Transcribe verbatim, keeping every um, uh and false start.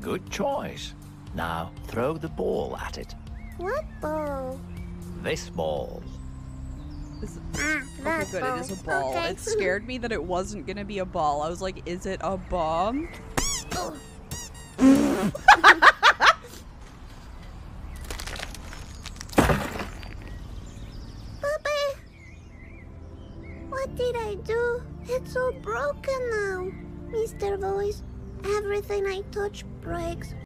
Good choice. Now throw the ball at it. What ball? This ball. This, ah, that okay, good. Ball. It is a ball. Okay. It scared me that it wasn't gonna be a ball. I was like, is it a bomb? Oh. What did I do? It's all broken now. Mister Voice, everything I touch breaks.